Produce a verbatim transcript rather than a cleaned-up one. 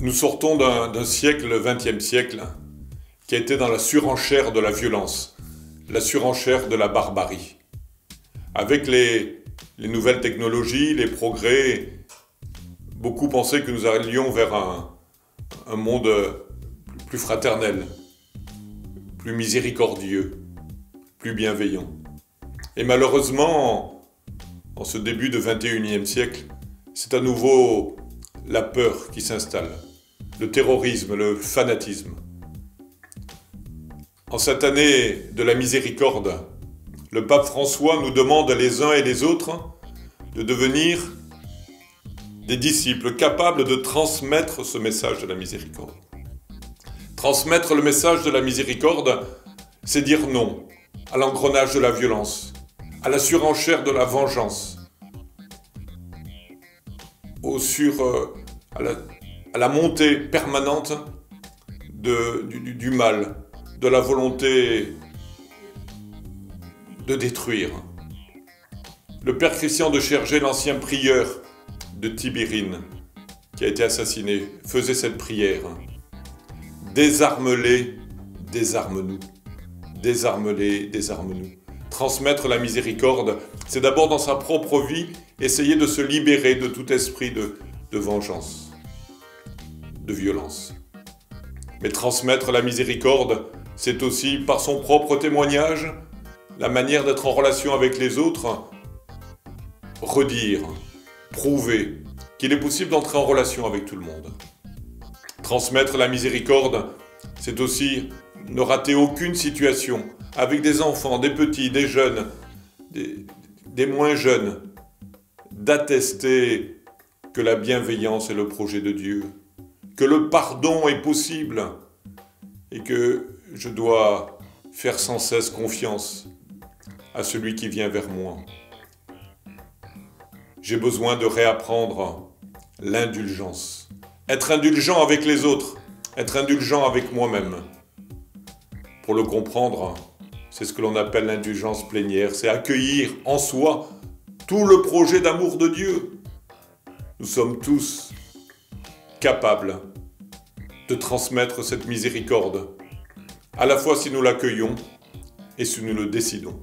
Nous sortons d'un siècle, le vingtième siècle, qui a été dans la surenchère de la violence, la surenchère de la barbarie. Avec les, les nouvelles technologies, les progrès, beaucoup pensaient que nous allions vers un, un monde plus fraternel, plus miséricordieux, plus bienveillant. Et malheureusement, en ce début de vingt et unième siècle, c'est à nouveau la peur qui s'installe. Le terrorisme, le fanatisme. En cette année de la miséricorde, le pape François nous demande les uns et les autres de devenir des disciples capables de transmettre ce message de la miséricorde. Transmettre le message de la miséricorde, c'est dire non à l'engrenage de la violence, à la surenchère de la vengeance, au sur, euh, à la à la montée permanente de, du, du mal, de la volonté de détruire. Le père Christian de Chergé, l'ancien prieur de Tibhirine, qui a été assassiné, faisait cette prière. Désarme-les, désarme-nous. Désarme-les, désarme-nous. Transmettre la miséricorde, c'est d'abord dans sa propre vie, essayer de se libérer de tout esprit de, de vengeance, de violence. Mais transmettre la miséricorde, c'est aussi par son propre témoignage, la manière d'être en relation avec les autres, redire, prouver qu'il est possible d'entrer en relation avec tout le monde. Transmettre la miséricorde, c'est aussi ne rater aucune situation avec des enfants, des petits, des jeunes, des, des moins jeunes, d'attester que la bienveillance est le projet de Dieu, que le pardon est possible et que je dois faire sans cesse confiance à celui qui vient vers moi. J'ai besoin de réapprendre l'indulgence. Être indulgent avec les autres, être indulgent avec moi-même. Pour le comprendre, c'est ce que l'on appelle l'indulgence plénière, c'est accueillir en soi tout le projet d'amour de Dieu. Nous sommes tous capables de transmettre cette miséricorde, à la fois si nous l'accueillons et si nous le décidons.